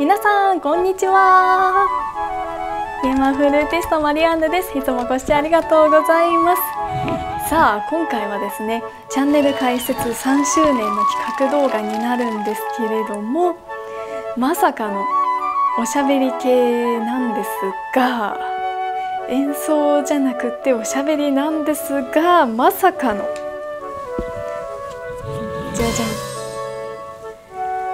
皆さんこんにちは。ゲーマーフルーティストマリアンヌです。いつもご視聴ありがとうございます。さあ、今回はですね、チャンネル開設3周年の企画動画になるんですけれども、まさかのおしゃべり系なんですが、演奏じゃなくっておしゃべりなんですが、まさかのじゃじゃん、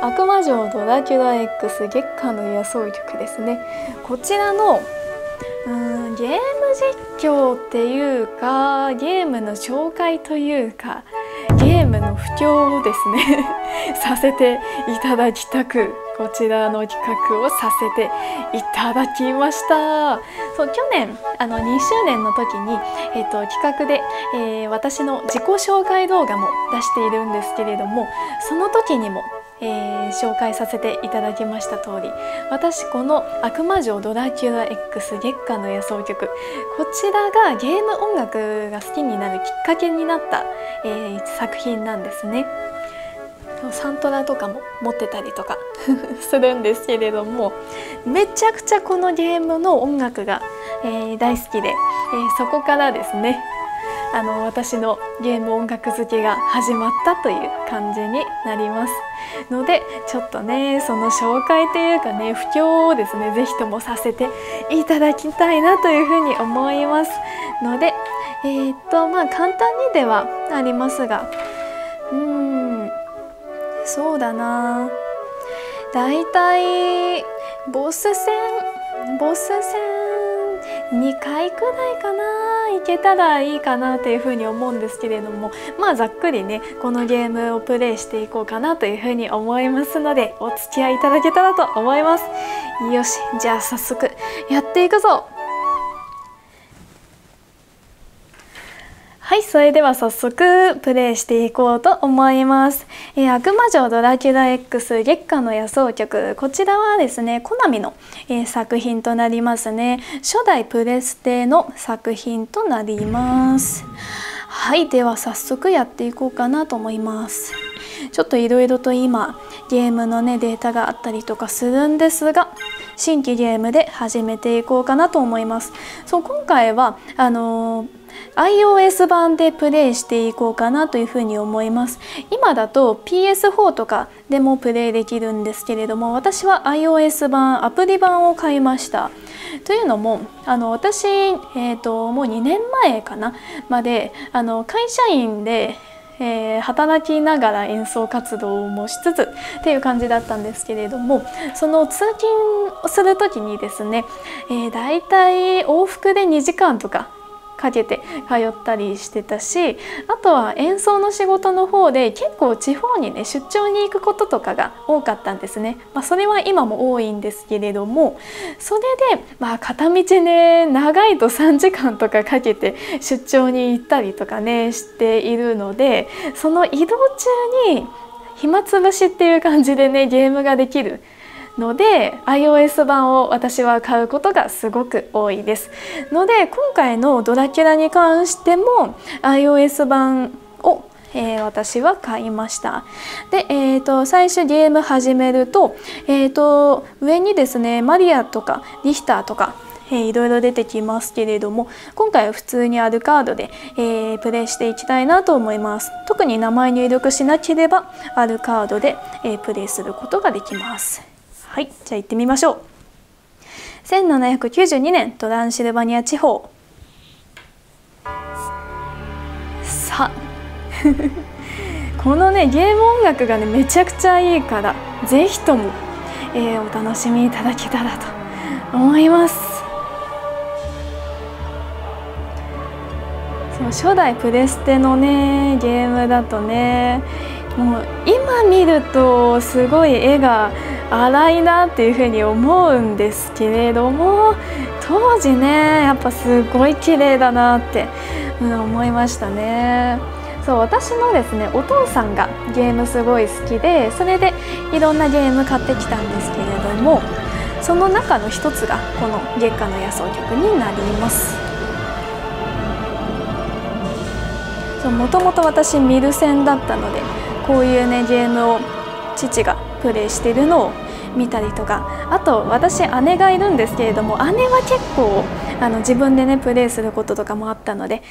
悪魔城ドラキュラ X 月下の夜想曲ですね。こちらのゲーム実況っていうか、ゲームの紹介というか、ゲームの布教をですねさせていただきたく、こちらの企画をさせていただきました。そう、去年2周年の時に、企画で、私の自己紹介動画も出しているんですけれども、その時にも紹介させていただきました通り、私この「悪魔城ドラキュラ X 月下の夜想曲」、こちらがゲーム音楽が好きになるきっかけになった、作品なんですね。サントラとかも持ってたりとかするんですけれども、めちゃくちゃこのゲームの音楽が、大好きで、そこからですね私のゲーム音楽好きが始まったという感じになりますので、ちょっとねその紹介というかね、布教をですね是非ともさせていただきたいなというふうに思いますので、まあ簡単にではありますが、そうだな、だいたいボス戦2回くらいかないけたらいいかなというふうに思うんですけれども、まあざっくりねこのゲームをプレイしていこうかなというふうに思いますので、お付き合いいただけたらと思います。よし、じゃあ早速やっていくぞ。はい、それでは早速プレイしていこうと思います。悪魔城ドラキュラ X 月下の夜想曲、こちらはですねコナミの、作品となりますね。初代プレステの作品となります。はい、では早速やっていこうかなと思います。ちょっといろいろと今ゲームのねデータがあったりとかするんですが、新規ゲームで始めていこうかなと思います。そう、今回はiOS 版でプレイしていこうかなというふうに思います。今だと PS4 とかでもプレイできるんですけれども、私は iOS 版アプリ版を買いました。というのも私、もう2年前かなまで会社員で、働きながら演奏活動もしつつっていう感じだったんですけれども、その通勤をする時にですね、だいたい往復で2時間とかかけて通ったりしてたし、あとは演奏の仕事の方で結構地方にね出張に行くこととかが多かったんですね。まあ、それは今も多いんですけれども、それでまあ片道ね長いと3時間とかかけて出張に行ったりとかねしているので、その移動中に暇つぶしっていう感じでねゲームができるので iOS 版を私は買うことがすごく多いですので、今回のドラキュラに関しても iOS 版を、私は買いました。で、最初ゲーム始めると、上にですねマリアとかリヒターとかいろいろ出てきますけれども、今回は普通にアルカードで、プレイしていきたいなと思います。特に名前入力しなければアルカードで、プレイすることができます。はい、じゃあ行ってみましょう。1792年トランシルバニア地方。さこのねゲーム音楽がねめちゃくちゃいいから是非とも、お楽しみいただけたらと思います。そう、初代プレステのねゲームだとね、もう今見るとすごい絵が荒いなっていうふうに思うんですけれども、当時ねやっぱすごい綺麗だなって、思いましたね。そう、私のですねお父さんがゲームすごい好きで、それでいろんなゲーム買ってきたんですけれども、その中の一つがこの「月下の夜想曲」になります。もともと私ミルセンだったので、こういうねゲームを父がプレイしてるのを見たりとか、あと私姉がいるんですけれども、姉は結構自分でねプレーすることとかもあったので、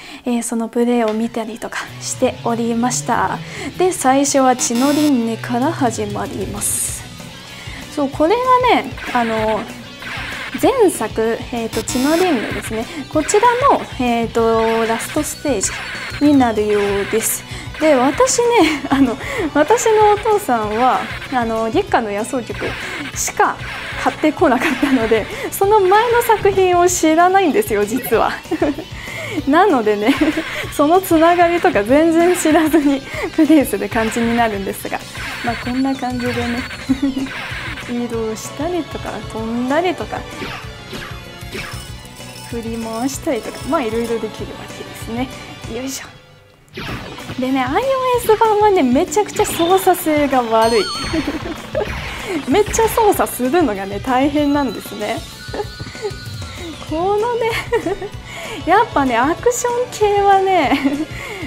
そのプレーを見たりとかしておりました。で最初は血の輪廻から始まります。そうこれがね前作「血の輪廻」ですね、こちらの、ラストステージになるようです。で私ね私のお父さんは月下の野草曲しか買ってこなかったので、その前の作品を知らないんですよ実は。なのでねそのつながりとか全然知らずにプレイする感じになるんですが、まあこんな感じでね移動したりとか飛んだりとか振り回したりとか、まあいろいろできるわけですね。よいしょ。でね、iOS 版はねめちゃくちゃ操作性が悪い。めっちゃ操作するのがね大変なんですね。このねやっぱねアクション系はね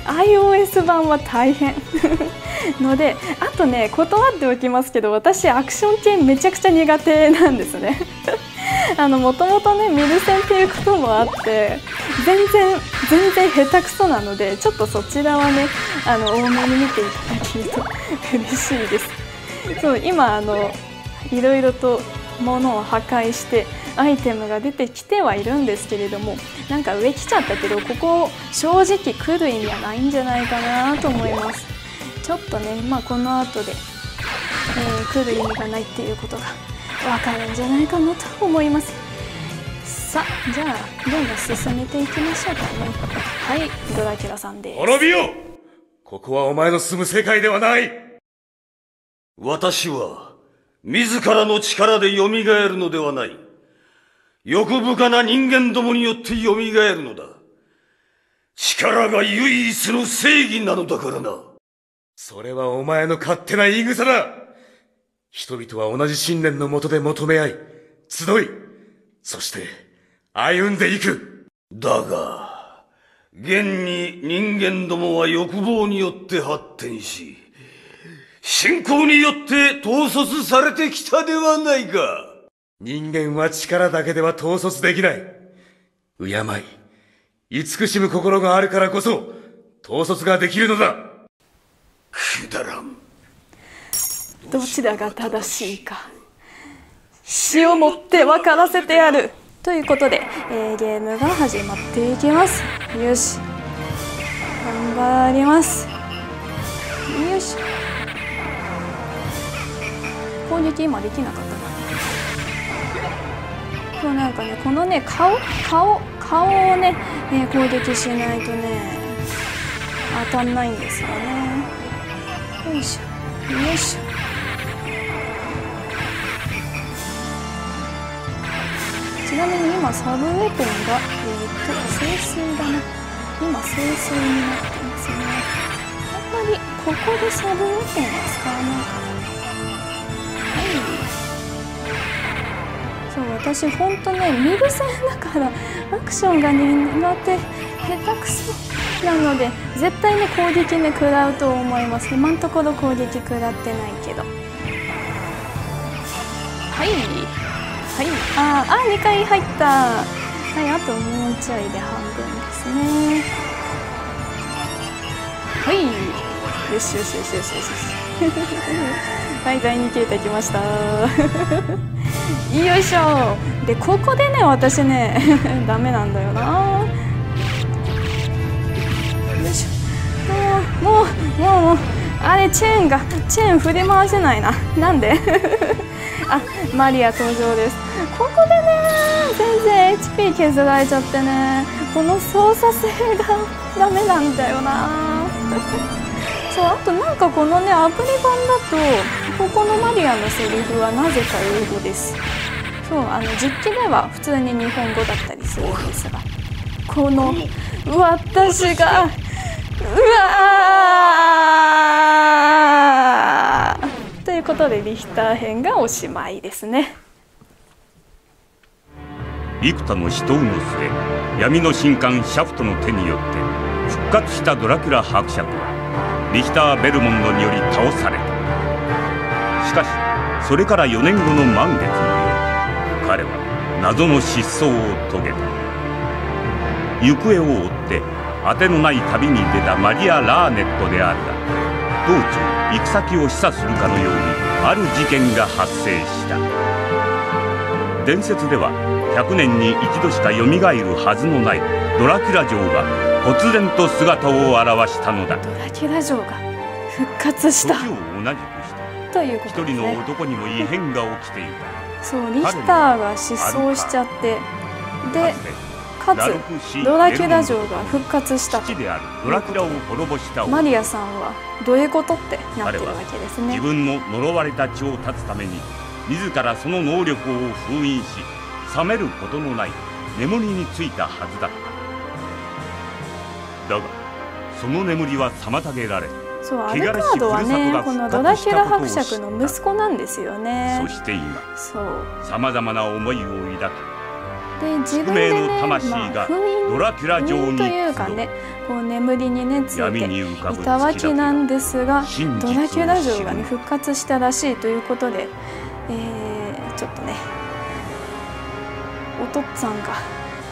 iOS 版は大変ので、あとね断っておきますけど、私アクション系めちゃくちゃ苦手なんですね。もともとねミルセンっていうこともあって全然下手くそなので、ちょっとそちらはね多めに見ていただけると嬉しいです。そう今いろいろと物を破壊してアイテムが出てきてはいるんですけれども、なんか上来ちゃったけどここ正直来る意味はないんじゃないかなと思います。ちょっとねまあこの後で、来る意味がないっていうことがわかるんじゃないかなと思います。さあじゃあどんどん進めていきましょうかね。はい、ドラキュラさんです。滅びよ、ここはお前の住む世界ではない。私は自らの力で蘇るのではない。欲深な人間どもによって蘇るのだ。力が唯一の正義なのだからな。それはお前の勝手な言い草だ。人々は同じ信念のもとで求め合い、集い、そして歩んでいく。だが、現に人間どもは欲望によって発展し、信仰によって統率されてきたではないか。人間は力だけでは統率できない。敬い、慈しむ心があるからこそ、統率ができるのだ。くだらん。どちらが正しいか、死をもって分からせてやる。ということで、ゲームが始まっていきます。よし。頑張ります。よし。攻撃今できなかった。そうなんかね、このね顔をね、攻撃しないとね当たんないんですよね。よいしょよいしょ。ちなみに今サブウェポンが聖水だな。今聖水になってますね。あんまりここでサブウェポンは使わないかな。そう私ほんとねミルセンだからアクションが苦手下手くそなので、絶対ね攻撃ね食らうと思います。今のところ攻撃食らってないけど、はいはい、あ2回入った。はい、あともうちょいで半分ですね。はい、よしよしよしよしよしはい第2形態来ましたよいしょ。でここでね私ねダメなんだよな。よいしょ。もうあれチェーン振り回せないな。なんであマリア登場です。ここでね全然 HP 削られちゃってね、この操作性がダメなんだよなそうあとなんかこのねアプリ版だとここのマリアのセリフはなぜか英語です。そう実機では普通に日本語だったりするんですが、この私がうわーということでリヒター編がおしまいですね。幾多の死闘の末、闇の神官シャフトの手によって復活したドラキュラ伯爵はリヒター・ベルモンドにより倒された。しかしそれから4年後の満月の夜、彼は謎の失踪を遂げた。行方を追って当てのない旅に出たマリア・ラーネットであるが、道中行く先を示唆するかのようにある事件が発生した。伝説では100年に一度しかよみがえるはずのないドラキュラ城が忽然と姿を現したのだ。ドラキュラ城が復活した時を同じくしたということですね。一人の男にも異変が起きていた。そう、リヒターが失踪しちゃって、でかつドラキュラ城が復活したと。マリアさんはどういうことってなってるわけですね。自分の呪われた血を断つために自らその能力を封印し、覚めることのない眠りについたはずだった。だがその眠りは妨げられ、そう、アルカードはね、このドラキュラ伯爵の息子なんですよね。そして今、さまざまな思いを抱き、で自分でね、封印というかね、こう眠りにねついていたわけなんですが、ドラキュラ城がね復活したらしいということで、ちょっとね、お父さんが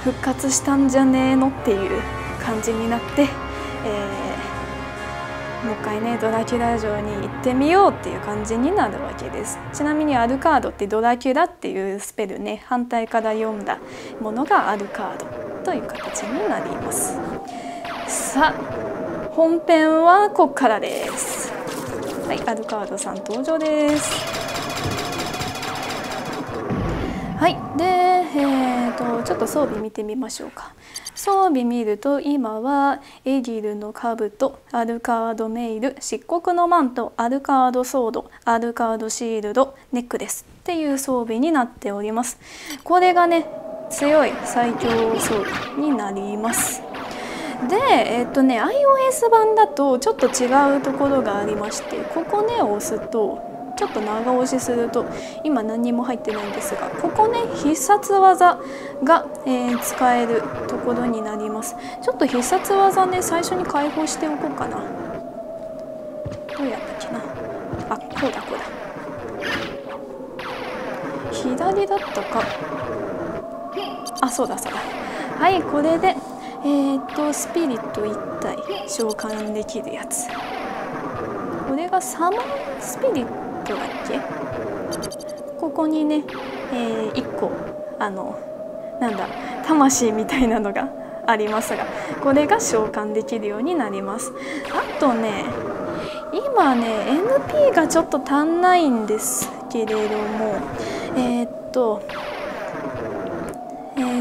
復活したんじゃねえのっていう感じになって、もう一回ねドラキュラ城に行ってみようっていう感じになるわけです。ちなみにアルカードってドラキュラっていうスペルね、反対から読んだものがアルカードという形になります。さあ本編はここからです。はい、アルカードさん登場です。はい、でちょっと装備見てみましょうか。装備見ると今はエギルの兜、アルカードメイル、漆黒のマント、アルカードソード、アルカードシールド、ネックレスっていう装備になっております。これがね強い最強装備になります。でiOS 版だとちょっと違うところがありまして、ここね押すとちょっと長押しすると今何も入ってないんですが、ここね必殺技が、使えるところになります。ちょっと必殺技ね最初に解放しておこうかな。どうやったっけなあ、こうだこうだ、左だったか、あ、そうだそうだ。はい、これでスピリット1体召喚できるやつ、これがサマンスピリットだっけ。ここにね、1個なんだ魂みたいなのがありますが、これが召喚できるようになります。あとね今ね MP がちょっと足んないんですけれども、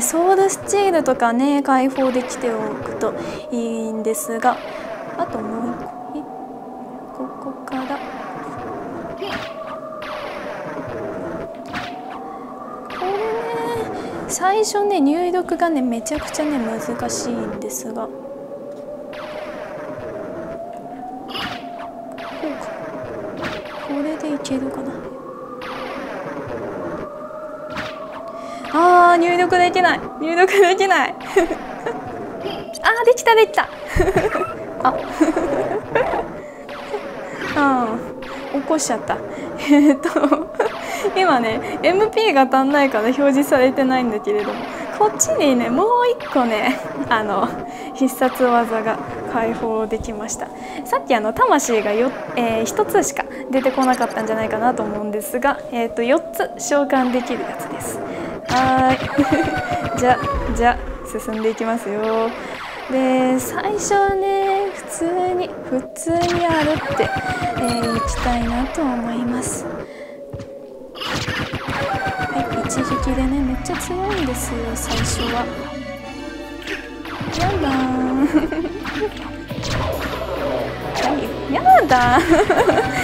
ソウルスチールとかね解放できておくといいんですが、あともう1個ここから。最初ね入力がねめちゃくちゃね難しいんですが、こうか、これでいけるかな。あー入力できない、入力できないあーできたできたああー起こしちゃった今ね MP が足んないから表示されてないんだけれども、こっちにねもう一個ね必殺技が解放できました。さっき魂が1つしか出てこなかったんじゃないかなと思うんですが、4つ召喚できるやつです。はーいじゃ進んでいきますよ。で最初はね普通にやるって、いきたいなと思います。はい、一撃でねめっちゃ強いんですよ最初は。やだーやだ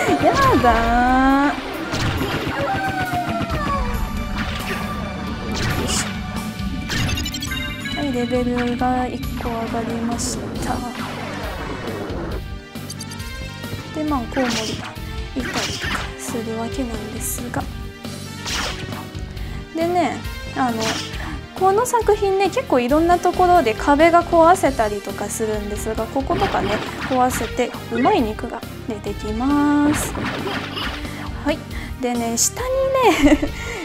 ーやだー。レベルが1個上がりました。でまあコウモリがいたりとかするわけなんですが、でねこの作品ね結構いろんなところで壁が壊せたりとかするんですが、こことかね壊せてうまい肉が出てきます。はい、でね、下にね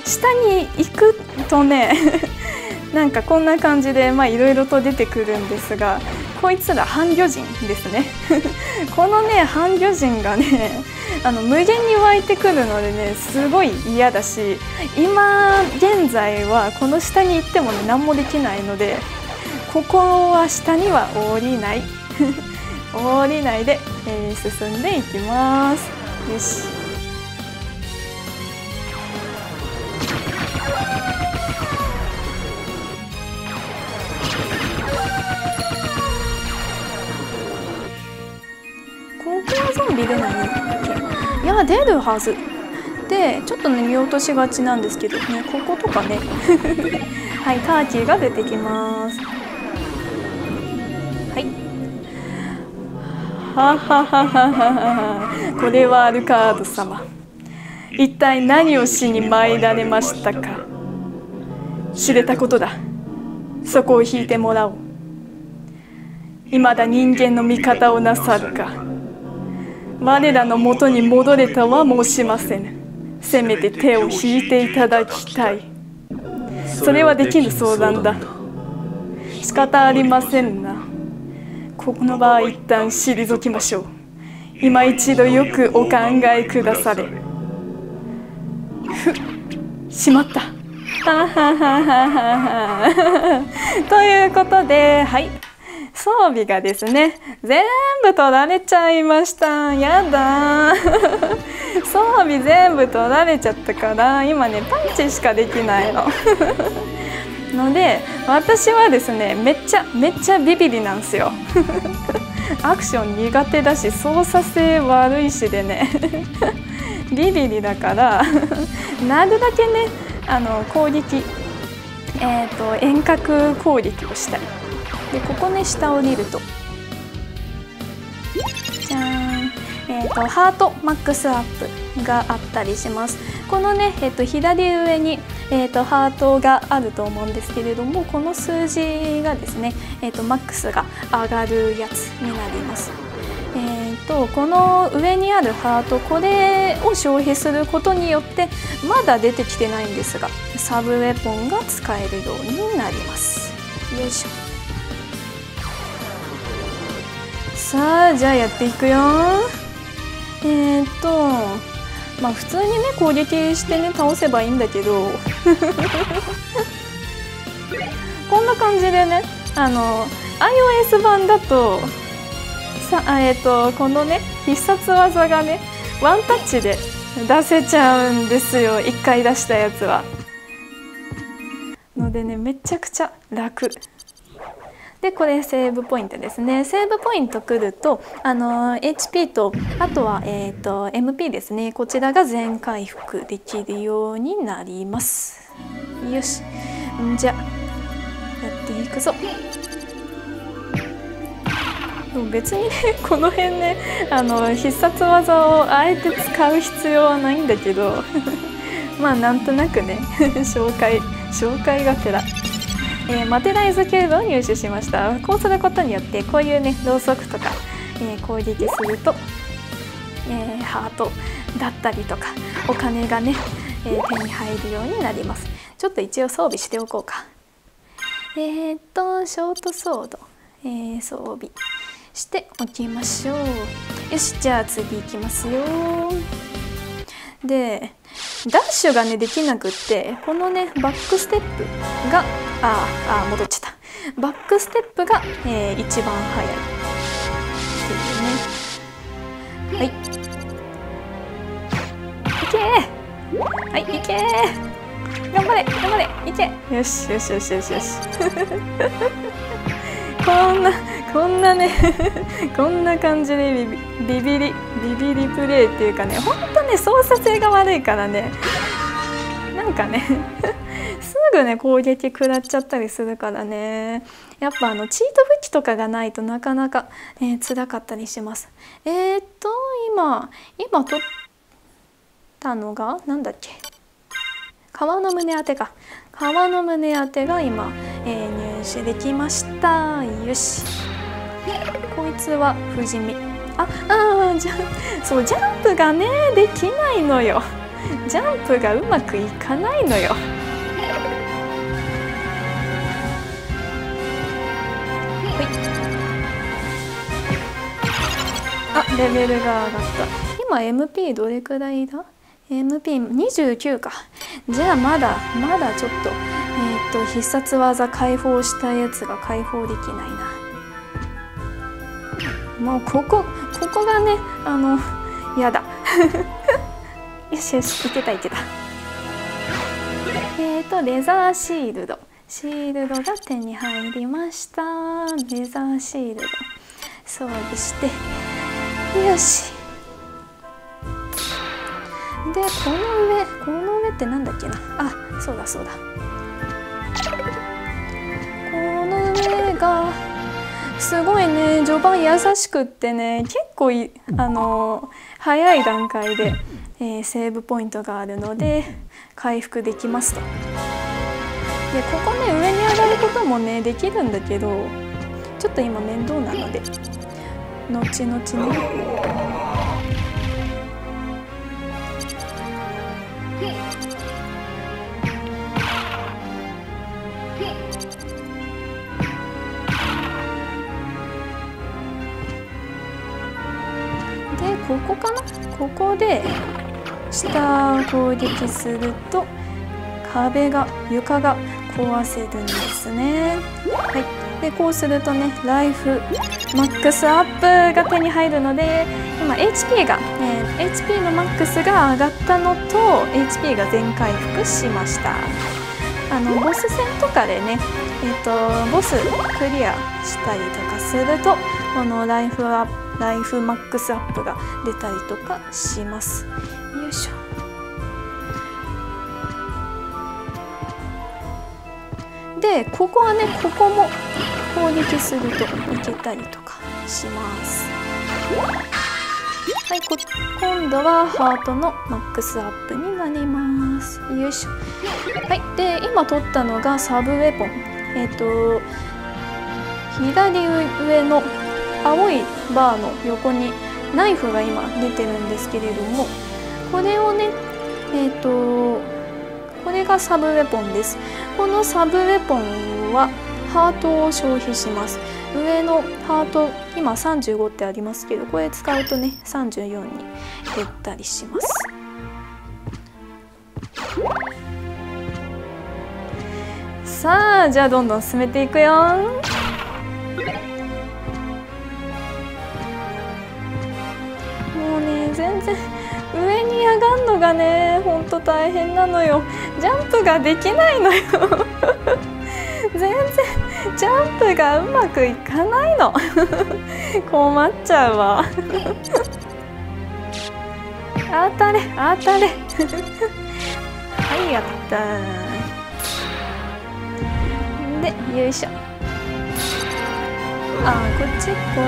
下に行くとねなんかこんな感じでいろいろと出てくるんですが、こいつら半魚人ですねこのね半魚人がね無限に湧いてくるのでね、すごい嫌だし、今現在はこの下に行ってもね何もできないので、ここは下には降りない降りないで、進んでいきます。よし、出るはずで、ちょっとね見落としがちなんですけどね、こことかねはい、ターキーが出てきます。はい、ははははは、これはアルカード様、一体何をしに参られましたか。知れたことだ、そこを引いてもらおう。いまだ人間の味方をなさるか。我らのもとに戻れたは申しませぬ。せめて手を引いていただきたい。それはできぬ相談だ。仕方ありませんな。この場合一旦退きましょう。今一度よくお考えくだされ。しまった。はははは。ということで、はい、装備がですね、全部取られちゃいました。やだー装備全部取られちゃったから、今ね、パンチしかできないの。ので、私はですね、めっちゃビビリなんですよ。アクション苦手だし、操作性悪いしでね、ビビリだから、なるだけね、攻撃、遠隔攻撃をしたい。で、ここね、下を見るとじゃーん、ハートマックスアップがあったりします。このね、左上に、ハートがあると思うんですけれども、この数字がですね、マックスが上がるやつになります。この上にあるハート、これを消費することによって、まだ出てきてないんですが、サブウェポンが使えるようになります。よいしょ。さあ、じゃあやっていくよ。普通にね攻撃してね倒せばいいんだけどこんな感じでね、iOS 版だとこのね必殺技がねワンタッチで出せちゃうんですよ、1回出したやつは。のでね、めちゃくちゃ楽。で、これセーブポイントですね。セーブポイント来ると、HP と、あとは、MP ですね。こちらが全回復できるようになります。よし。じゃあ、やっていくぞ。でも別にね、この辺ね、必殺技をあえて使う必要はないんだけど、まあ、なんとなくね、紹介がてら。マテライズキューブを入手しました。こうすることによって、こういうねろうそくとか、攻撃すると、ハートだったりとかお金がね、手に入るようになります。ちょっと一応装備しておこうか。ショートソード、装備しておきましょう。よし、じゃあ次いきますよ。で、ダッシュがねできなくって、このねバックステップが戻っちゃった。バックステップが、一番速いっていうね。はい、いけー、はい、いけー、頑張れ頑張れ、いけ、よしよしよしよしよしこんなねこんな感じでビビリプレイっていうかね、ほんとね操作性が悪いからね、なんかねすぐね攻撃食らっちゃったりするからね、やっぱチート武器とかがないとなかなか、辛かったりします。今取ったのがなんだっけ、川の胸当てか。川の胸当てが今、入手できました。よし、こいつは不死身。ああ、そうジャンプがねできないのよ。ジャンプがうまくいかないのよ。あ、レベルが上がった。今 MP どれくらいだ？ MP29 か。じゃあまだちょっと必殺技解放したやつが解放できないな。もうここがね、やだ。よしよし、いけたいけた。レザーシールド。シールドが手に入りました。レザーシールド。装備して。よし。で、この上ってなんだっけな。あ、そうだそうだ。この上が、すごいね、序盤優しくってね、結構早い段階で。セーブポイントがあるので回復できますと。でここね、上に上がることもねできるんだけど、ちょっと今面倒なので後々ね。でここかな、ここで。下を攻撃すると床が壊せるんですね。はい、でこうするとね、ライフマックスアップが手に入るので、今 HP のマックスが上がったのと HP が全回復しました。ボス戦とかでね、ボスクリアしたりとかすると、このライフマックスアップが出たりとかします。よいしょ。でここはね、ここも攻撃するといけたりとかします。はい、今度はハートのマックスアップになります。よいしょ。はい、で今取ったのがサブウェポン。左上の青いバーの横にナイフが今出てるんですけれども、これをね、これがサブウェポンです。このサブウェポンはハートを消費します。上のハート今35ってありますけど、これ使うとね34に減ったりします。さあ、じゃあどんどん進めていくよ。全然上に上がるのがね、ほんと大変なのよ。ジャンプができないのよ。全然ジャンプがうまくいかないの。困っちゃうわ。当たれ当たれ。はい、やった。で、よいしょ。あー、こっち攻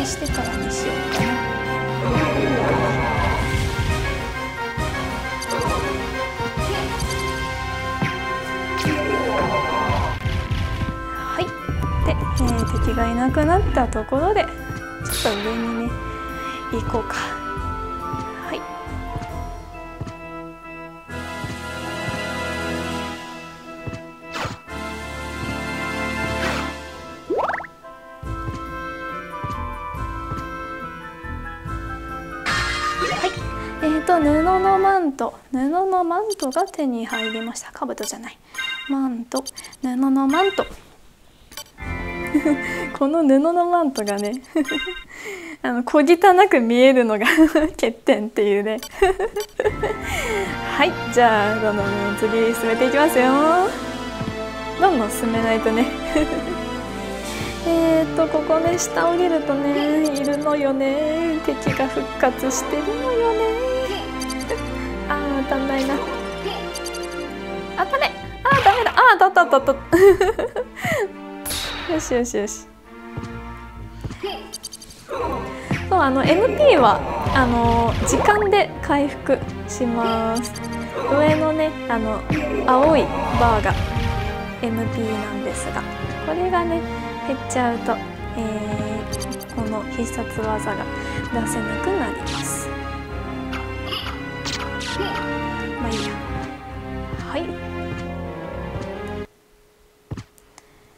撃してからにしようかな。はい、で、敵がいなくなったところでちょっと上にね行こうか。はい、布のマントが手に入りました。兜じゃない、マント、布のマント。この布のマントがね、小汚く見えるのが欠点っていうね。はい、じゃあどんどん次進めていきますよ。どんどん進めないとね。ここね、下降りるとね、いるのよね、敵が復活してるのよね。当たんないな。当たれ。あー、ダメだ。あー、当たった当たった。よしよしよし。そう、MP は時間で回復します。上のね、青いバーが MP なんですが、これがね減っちゃうと、この必殺技が出せなくなります。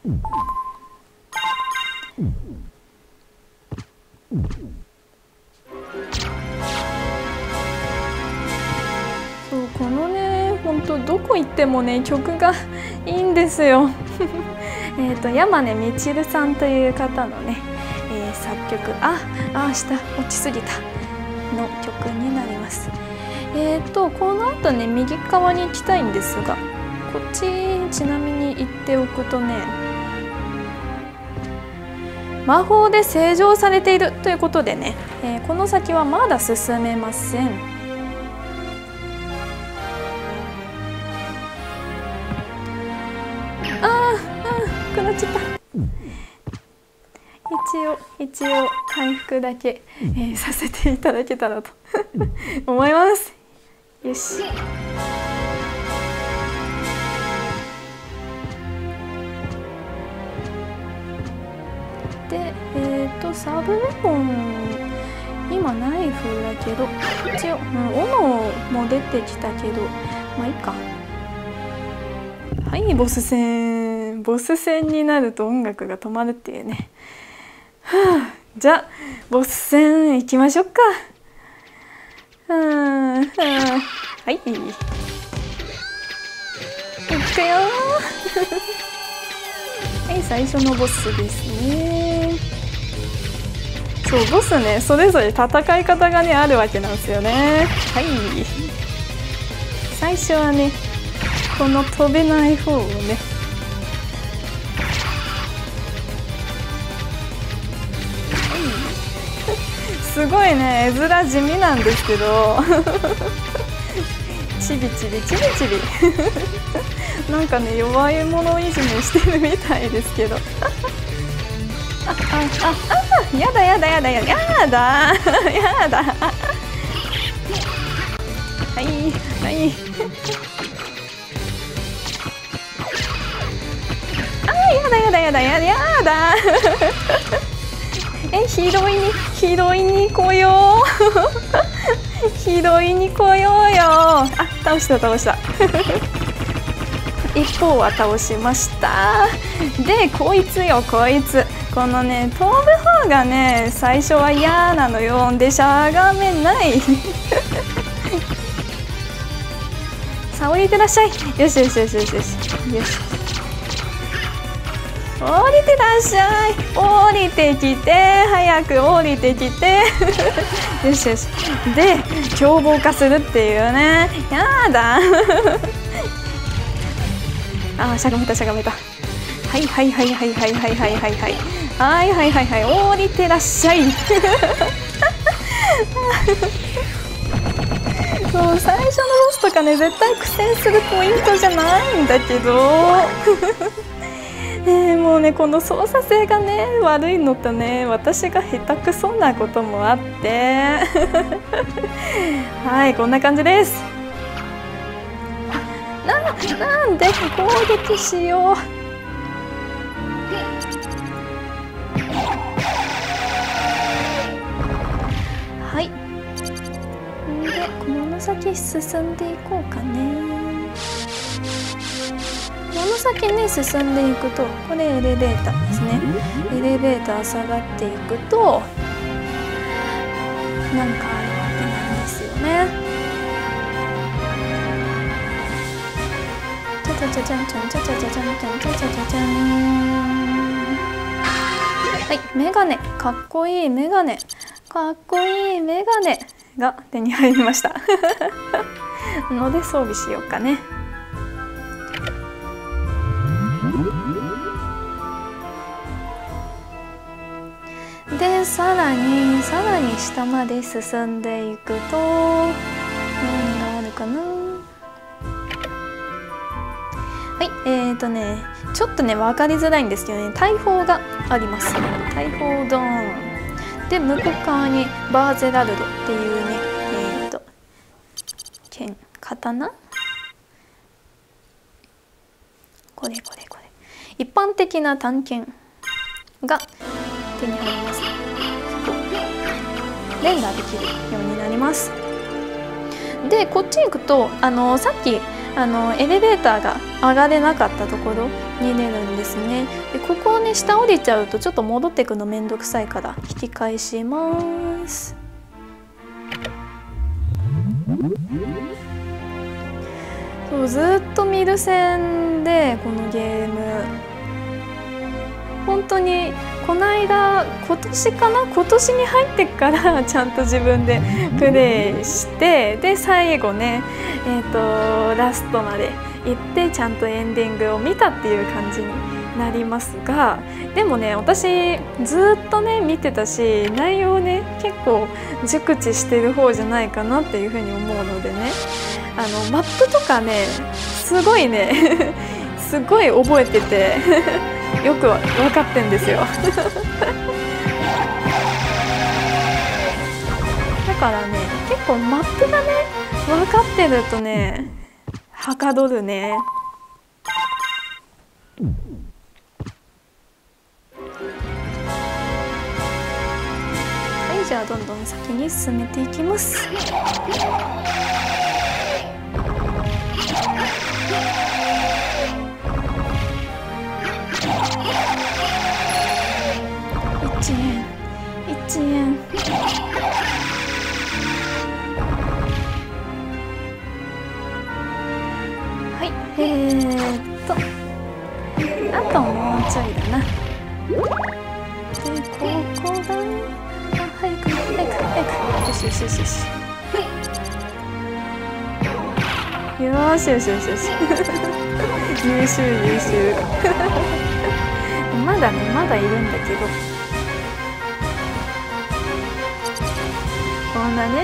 そうこのね本当どこ行ってもね曲がいいんですよ。山根みちるさんという方のね、作曲「下落ちすぎた」の曲になります。この後ね右側に行きたいんですが、こっちちなみに言っておくとね、魔法で清浄されているということでね、この先はまだ進めません。一応回復だけ、させていただけたらと思います。よし。で、サブウェポン今ナイフだけど、一応、斧も出てきたけど、まあいいか。はい、ボス戦。ボス戦になると音楽が止まるっていうね。はあ、じゃあボス戦行きましょうか。はい行くよはい、最初のボスですね。そうボスね、それぞれ戦い方がねあるわけなんですよね。はい、最初はねこの飛べない方をね、すごいね、絵面地味なんですけどチビチビチビチビなんかね、弱い者いじめしてるみたいですけどやだやだやだやだやだやだはいはいやだやだやだやだやだ拾いに来よう拾いに来ようよ。あ、倒した一方は倒しました。でこいつこのね飛ぶ方がね最初は嫌なのよ。んでしゃがめないさあ降りてらっしゃい。よし降りてらっしゃい。降りてきて早く降りてきてよしよし。で凶暴化するっていうね。やだしゃがめた。はい、降りてらっしゃいそう最初のロスとかね絶対苦戦するポイントじゃないんだけどもうねこの操作性がね悪いのとね私が下手くそなこともあってはいこんな感じです。なんで攻撃しよう。はいでこの先進んでいこうかね。この先ね進んでいくとこれエレベーターですね。エレベーター下がっていくとなんかあるわけなんですよね。チャチャチャチャンチャンチャチャチャチャンチャンチャチャチャチャン。はいメガネ、かっこいいメガネ、かっこいいメガネが手に入りましたので装備しようかね。でさらに下まで進んでいくと何があるかな。はいねちょっとね分かりづらいんですけどね大砲があります。大砲ドーンで向こう側にバーゼラルドっていうね剣刀これ一般的な短剣が手に入ります。連打できるようになります。でこっち行くとさっきエレベーターが上がれなかったところに出るんですね。でここをね下降りちゃうとちょっと戻ってくのめんどくさいから引き返します。そう、ずっと見る線でこのゲーム本当にこの間今年に入ってからちゃんと自分でプレイして、で最後ね、ラストまで行ってちゃんとエンディングを見たっていう感じになりますが、でもね私ずっとね見てたし、内容ね結構熟知してる方じゃないかなっていうふうに思うのでね、マップとかねすごいねすごい覚えててよく分かってんですよだからね結構マップがね分かってるとねはかどるね。はい、じゃあどんどん先に進めていきます。1円、はい、あともうちょいだな。でここが早くよし優秀まだねまだいるんだけど、こんなね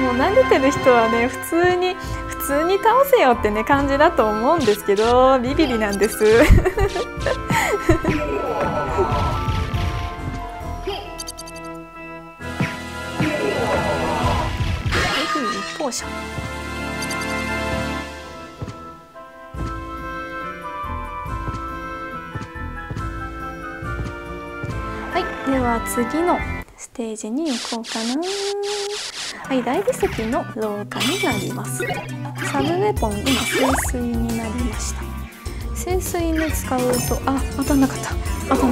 もう慣れてる人はね普通に倒せよってね感じだと思うんですけど、ビビリなんですポーション。はい、では次のステージに行こうかな。はい、大理石の廊下になります。サブウェポン今聖水になりました。聖水ね使うと当たんなかったキャー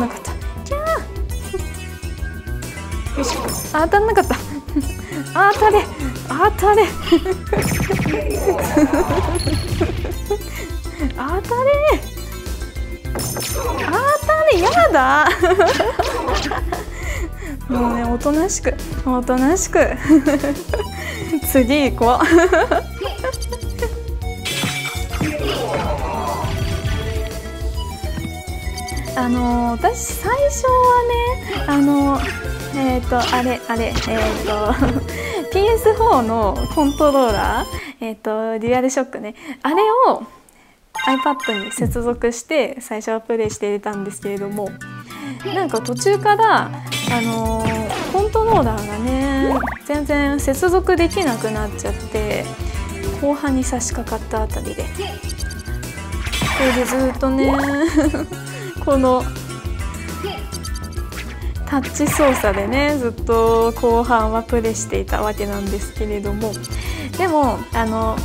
よいしょ、当たんなかった当たれ当たれやだもうねおとなしく次行こう私最初はねPS4 のコントローラーデュアルショックね、あれを iPad に接続して最初はプレイしていたんですけれども、なんか途中からコントローラーがね全然接続できなくなっちゃって、後半に差し掛かったあたりでそれでずっとねこのタッチ操作でねずっと後半はプレイしていたわけなんですけれども、でも後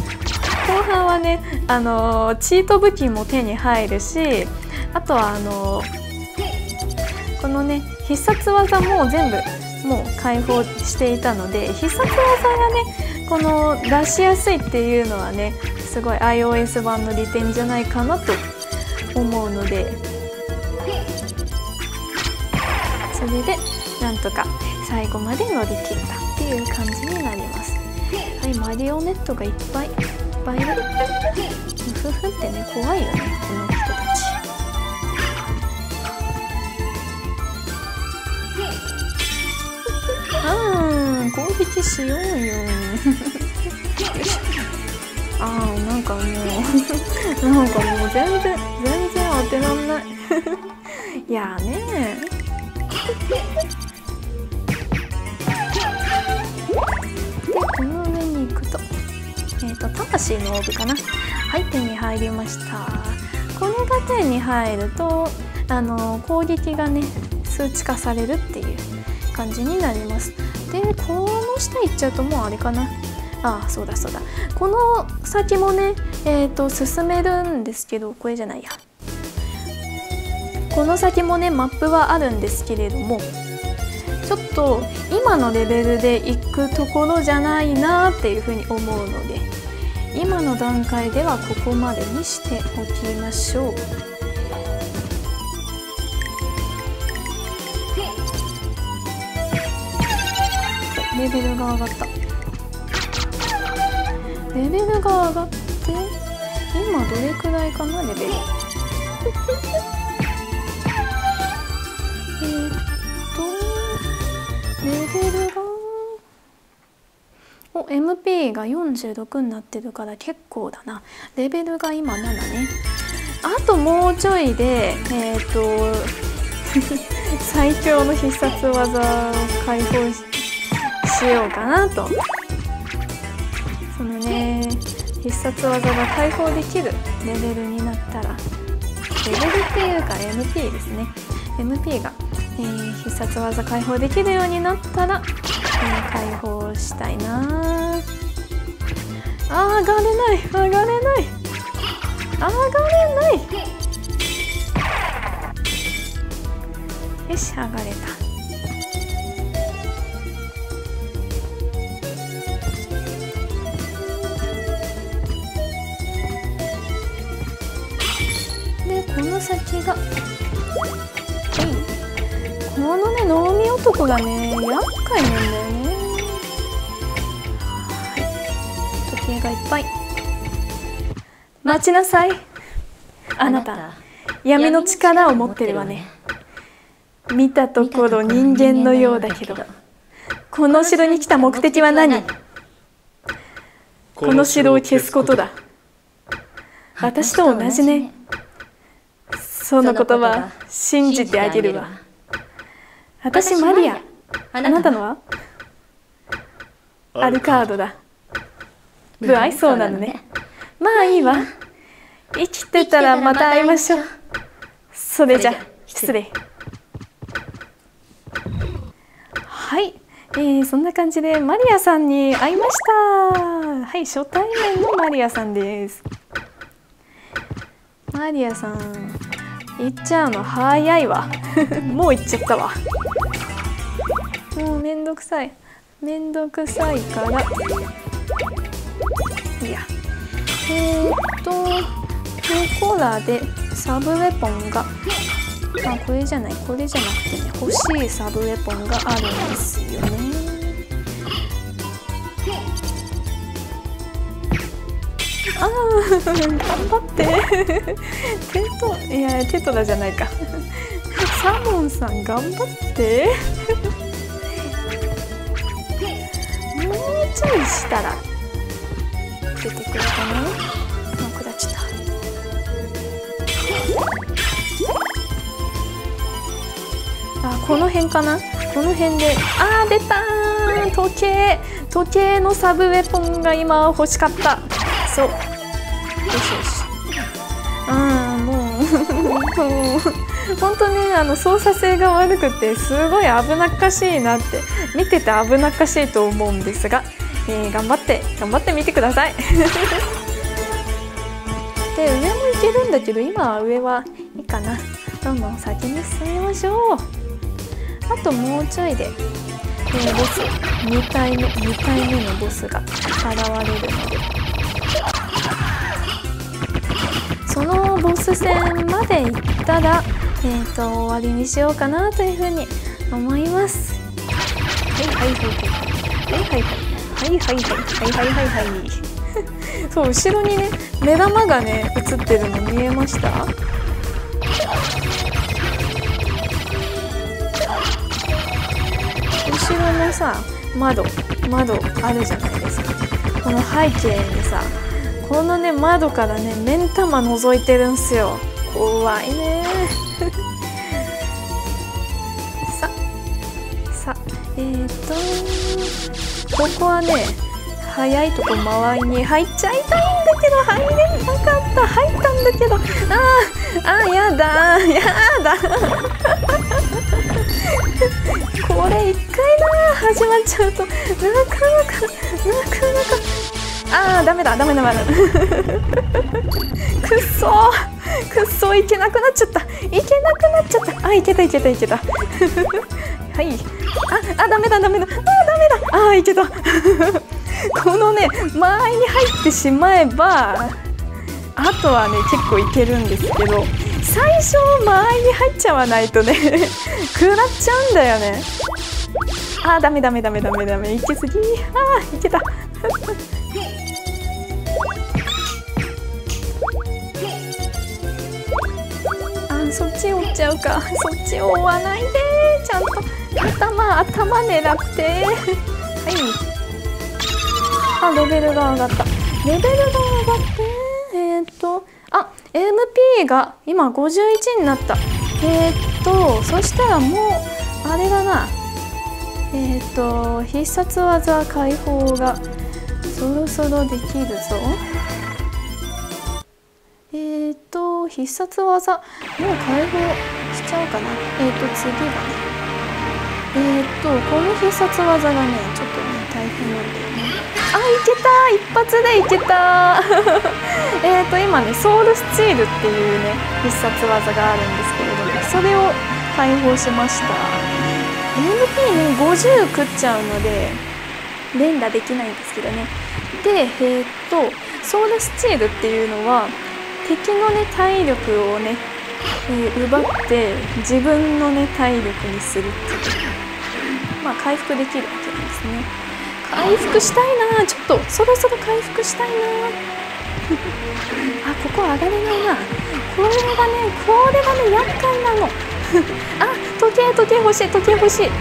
半はねチート武器も手に入るし、あとはこのね必殺技も全部もう解放していたので、必殺技がねこの出しやすいっていうのはねすごい iOS 版の利点じゃないかなと思うので、それでなんとか最後まで乗り切ったっていう感じになります。はい、マリオネットがいっぱいいる。ふふってね怖いよねこの人たち。攻撃しようよなんかもう全然当てらんないいやーねーでこの上に行くと魂の帯かな。はい、手に入りました。これが手に入ると攻撃がね数値化されるっていう感じになります。でこの下行っちゃうともうあれかな、あ、そうだそうだ。この先もね、進めるんですけど、これじゃないや。この先もね、マップはあるんですけれども、ちょっと今のレベルで行くところじゃないなっていうふうに思うので、今の段階ではここまでにしておきましょう。レベルが上がった。レベルが上がって、今どれくらいかな、レベル。レベルが、お、MP が46になってるから結構だな。レベルが今7ね。あともうちょいで最強の必殺技を解放しようかなと。そのね、必殺技が解放できるレベルになったら、レベルっていうか MP ですね。MP が必殺技解放できるようになったら、解放したいな。あー、上がれない、上がれない、上がれない。よし、上がれた。で、この先がこのね、農民男がね、厄介なんだよね。はい、時計がいっぱい。待ちなさい、あなた。闇の力を持ってるわね。見たところ人間のようだけど、この城に来た目的は何？この城を消すことだ。私と同じね。その言葉、信じてあげるわ。私マリア、あなたのはアルカードだ。不愛想なのね。まあいいわ。生きてたらまた会いましょう。それじゃ失礼。はい、そんな感じでマリアさんに会いました。はい、初対面のマリアさんです。マリアさん行っちゃうの早いわ。もう行っちゃったわ。もうめんどくさい、めんどくさいから、いや、ここらでサブウェポンが、あ、これじゃない、これじゃなくてね、欲しいサブウェポンがあるんですよね。ああ、頑張ってテト、いや、テトラじゃないか。サモンさん頑張ってもうちょいしたら出てくるかな。あ、下っちゃった。あ、この辺かな、この辺で、あー、出たー、時計、時計のサブウェポンが今欲しかった。そう、よしよし。あー、もう本当ね、操作性が悪くてすごい危なっかしいなって、見てて危なっかしいと思うんですが、頑張ってみてください。で、上も行けるんだけど、今は上はいいかな。どんどん先に進みましょう。あともうちょいで、ボス、2体目のボスが現れるので、そのボス戦まで行ったら、終わりにしようかなというふうに思います。はい。そう、後ろにね、目玉がね映ってるの見えました？後ろのさ、窓あるじゃないですか。この背景にさ、このね、窓からね、目ん玉覗いてるんすよ。怖いね。さ、ここはね、早いとこ間合いに入っちゃいたいんだけど、入れなかった。入ったんだけど、あー、やだー、やだー。これ一回だー、始まっちゃうと、なかなかあーダメだダメだダメだくっそーくっそー、いけなくなっちゃった、いけなくなっちゃった、あいけたいけたいけたはい、あダメだダメだ、あダメだ、あいけたこのね間合いに入ってしまえばあとはね結構いけるんですけど、最初間合いに入っちゃわないとね食らっちゃうんだよね。あーダメダメダメダメダメ、いけすぎー、あーいけたあそっち追っちゃうか、そっち追わないで、ちゃんと頭狙ってはい、あレベルが上がった、レベルが上がってあ MP が今51になった。そしたらもうあれだな、必殺技解放がそろそろできるぞ。必殺技もう解放しちゃおうかな。次がね、この必殺技がねちょっとね大変なんだよね。あいけた、一発でいけた今ねソウルスチールっていうね必殺技があるんですけれども、ね、それを解放しました。MP ね50食っちゃうので連打できないんですけどね。でソウルスチールっていうのは敵のね体力をね、奪って自分のね体力にするっていう、まあ回復できるわけなんですね。回復したいな、ちょっとそろそろ回復したいなあここ上がれないな、これがね厄介なのあ時計欲しい、時計欲しい、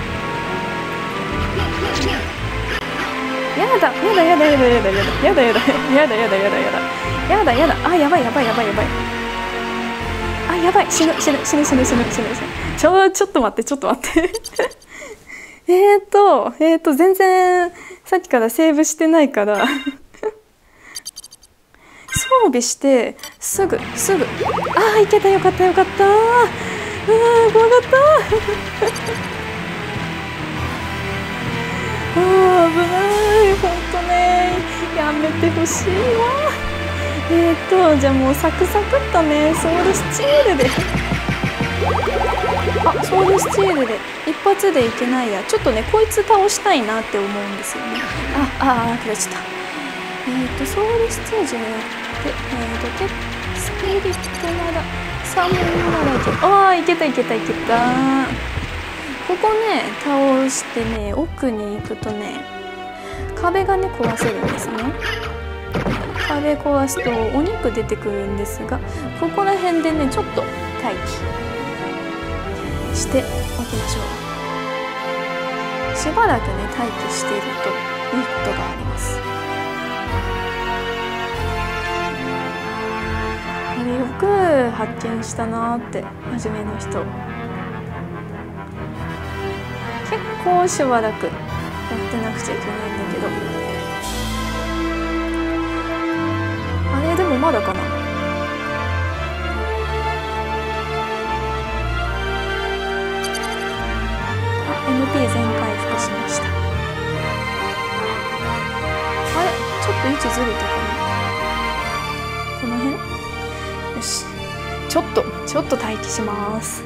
やだ、あやばいあやばい死ぬちょっと待って全然さっきからセーブしてないから装備してすぐあいけた、よかった怖かった危ない、ほんとねやめてほしいわ。じゃあもうサクサクっとねソウルスチールで一発でいけないや、ちょっとねこいつ倒したいなって思うんですよね。食らっちゃった。ソウルスチールじゃなくてスピリットならあーいけた。ここね倒してね奥に行くとね壁がね壊せるんですね。壁壊すとお肉出てくるんですが、ここら辺でねちょっと待機しておきましょう。しばらくね待機しているといいことがあります。よく発見したなーって、真面目の人結構しばらくやってなくちゃいけないんだけど、あれでもまだかな、あ MP 全回復しました。あれちょっと位置ずれたかな、この辺、ちょっと待機します。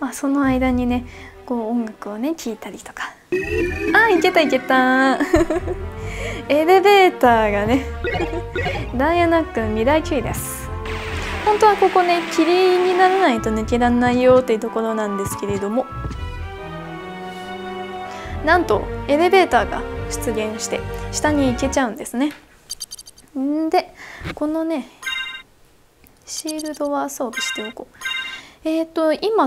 まあその間にねこう音楽をね聴いたりとか、いけたエレベーターがねダイアナ君ミライキュイです。本当はここね霧にならないと抜けられないよっていうところなんですけれども、なんとエレベーターが出現して下に行けちゃうんですね。でこのねシールドは装備しておこう。今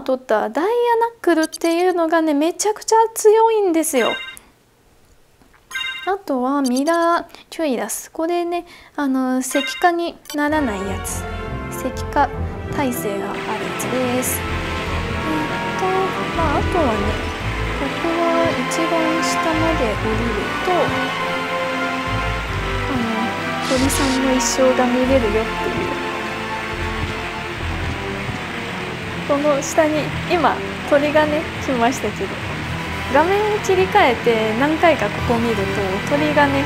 取ったダイアナクルっていうのがねめちゃくちゃ強いんですよ。あとはミラーキュイラス、これね石化にならないやつ、石化耐性があるやつです。あとはねここは一番下まで降りると鳥さんの一生が見れるよっていう、この下に今鳥がね来ましたけど、画面を切り替えて何回かここ見ると鳥がね、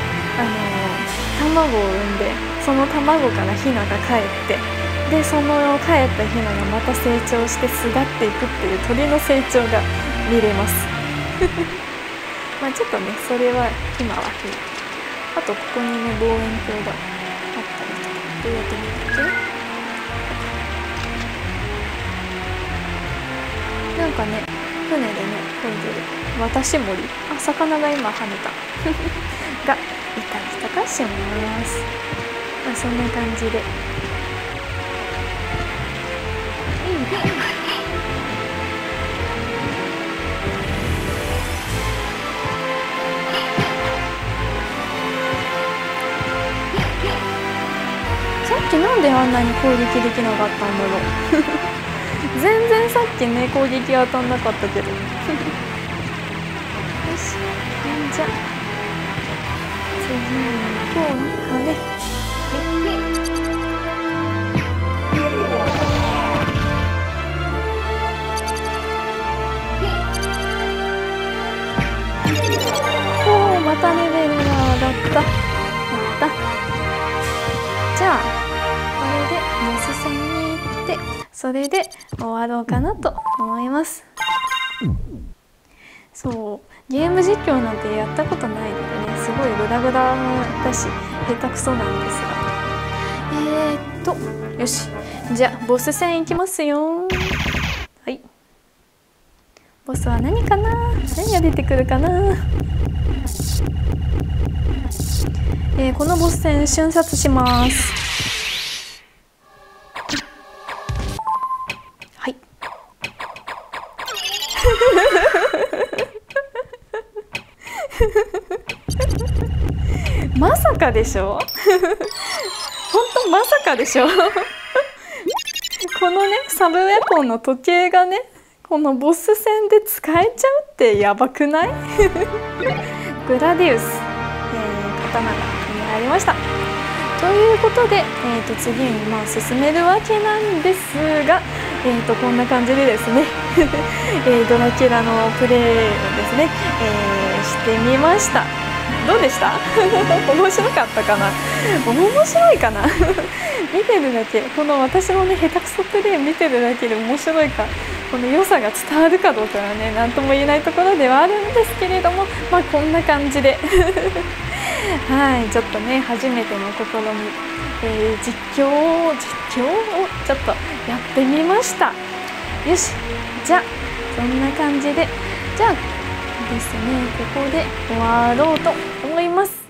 卵を産んで、その卵からヒナが帰って、でその帰ったヒナがまた成長して巣立っていくっていう鳥の成長が見れます。まあちょっとねそれは今はあとここにね望遠鏡があったりとか、どうやって見たっけ、なんかね船でねこいでる渡し森、あ、魚が今跳ねたがいたりとかします。まあそんな感じで、さっきなんであんなに攻撃できなかったんだろう。全然さっきね攻撃当たんなかったけど。よし、じゃあ次の方に跳ね。おお、またレベルが上がった。じゃあこれでボス戦に行って、それで終わろうかなと思います。そう、ゲーム実況なんてやったことないのでね、すごいグダグダもだし下手くそなんですが、よし、じゃあボス戦いきますよ。はい、ボスは何かな、何が出てくるかな。このボス戦瞬殺します。はい。まさかでしょ。本当まさかでしょ。このねサブウェポンの時計がねこのボス戦で使えちゃうってやばくない。グラディウス、刀が手に入りました。ということで、次にまあ進めるわけなんですが、こんな感じでですね、ドラキュラのプレイをですね、してみました。どうでした？面白かったかな？面白いかな？見てるだけ、この私のね下手くそプレー見てるだけで面白いか、この良さが伝わるかどうかはね何とも言えないところではあるんですけれども、まあこんな感じではい、ちょっとね初めての試み、実況をちょっとやってみました。よし、じゃあそんな感じで、じゃあですね、ここで終わろうと思います。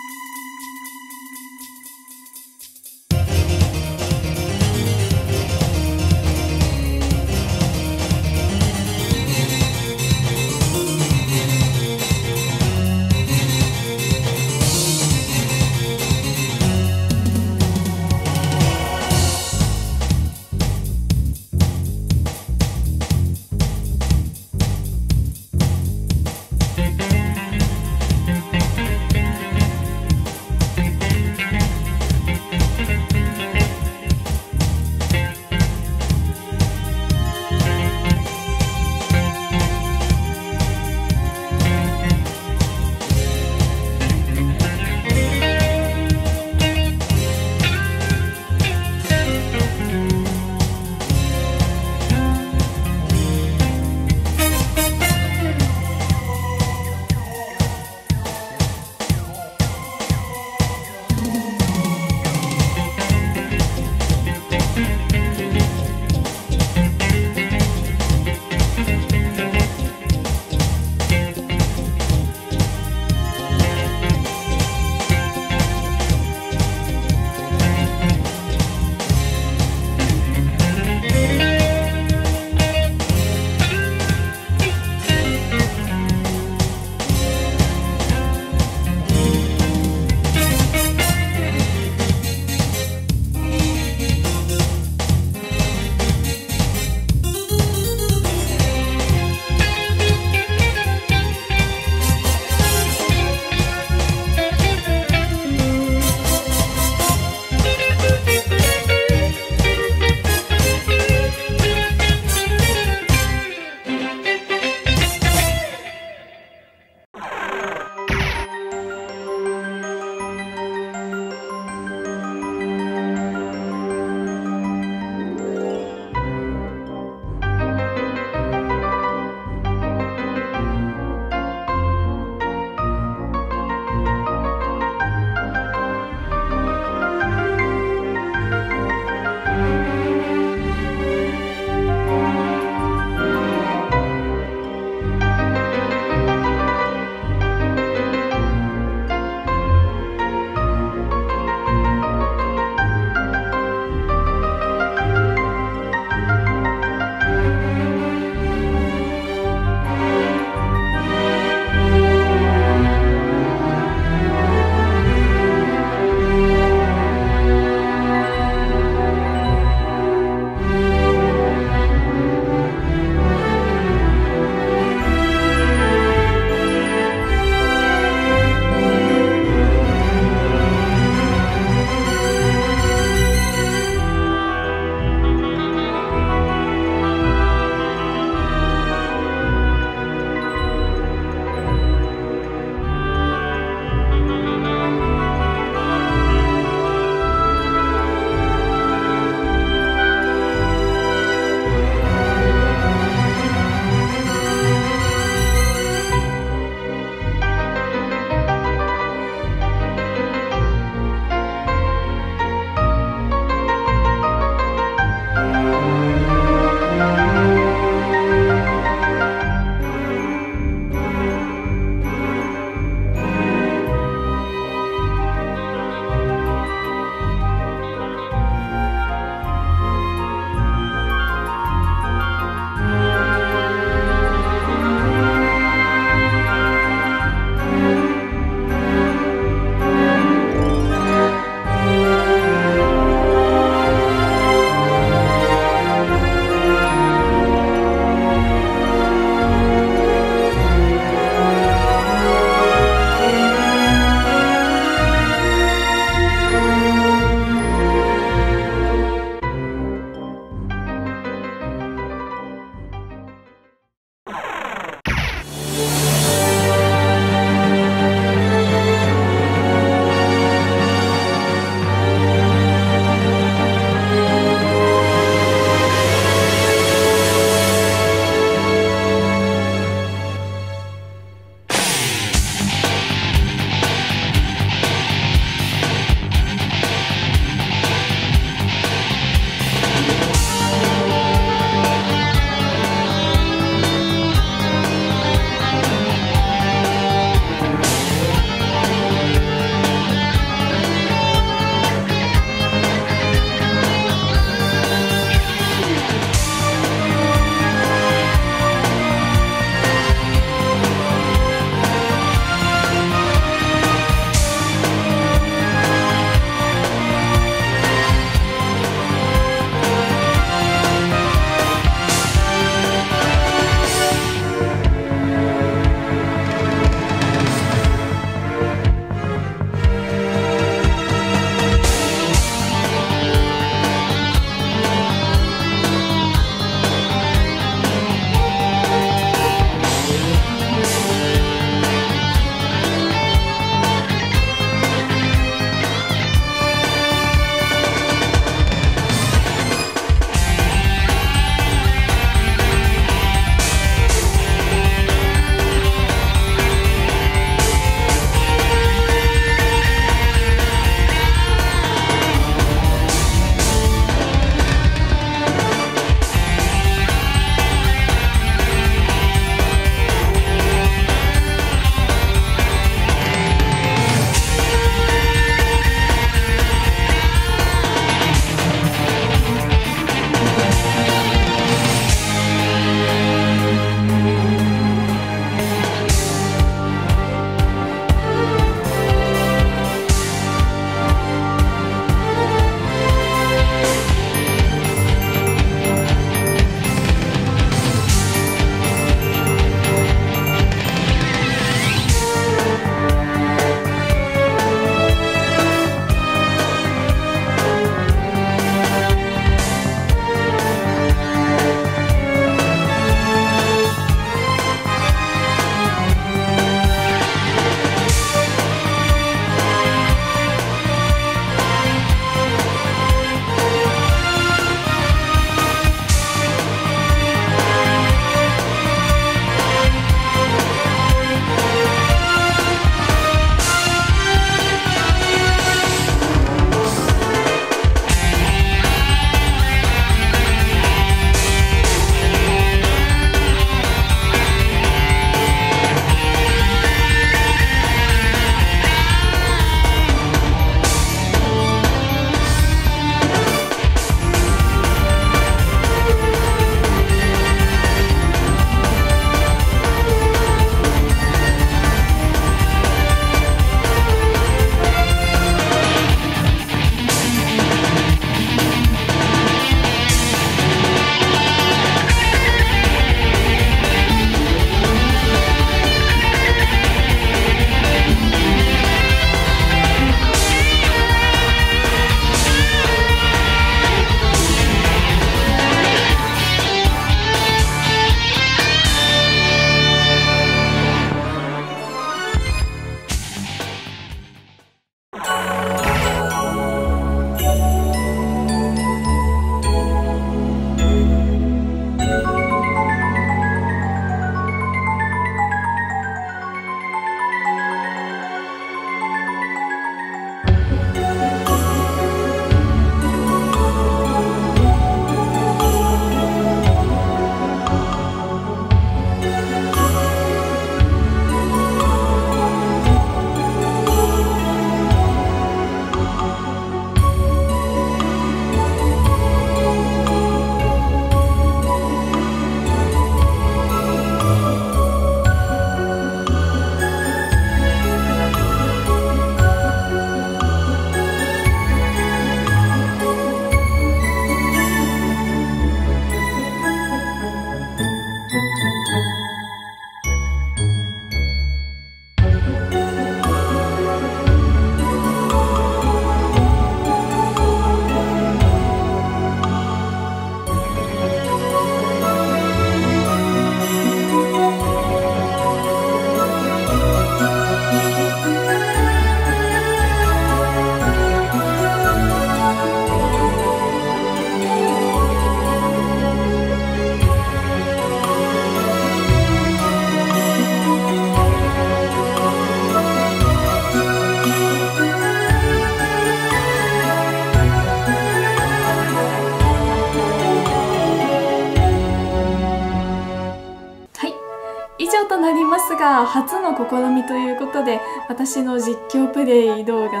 ますが、初の試みということで、私の実況プレイ動画と、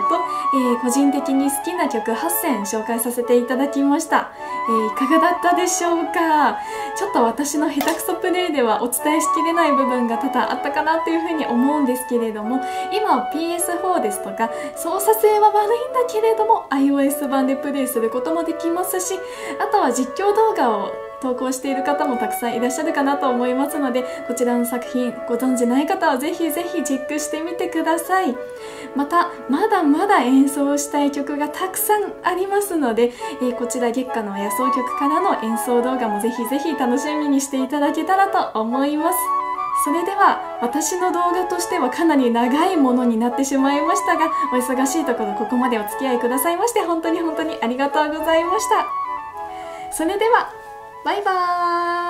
個人的に好きな曲8選紹介させていただきました。いかがだったでしょうか？ちょっと私の下手くそプレイではお伝えしきれない部分が多々あったかなというふうに思うんですけれども、今 PS4 ですとか、操作性は悪いんだけれども iOS 版でプレイすることもできますし、あとは実況動画を投稿している方もたくさんいらっしゃるかなと思いますので、こちらの作品ご存じない方はぜひぜひチェックしてみてください。また、まだまだ演奏したい曲がたくさんありますので、こちら月下の野草曲からの演奏動画もぜひぜひ楽しみにしていただけたらと思います。それでは、私の動画としてはかなり長いものになってしまいましたが、お忙しいところここまでお付き合いくださいまして、本当に本当にありがとうございました。それでは、バイバーイ。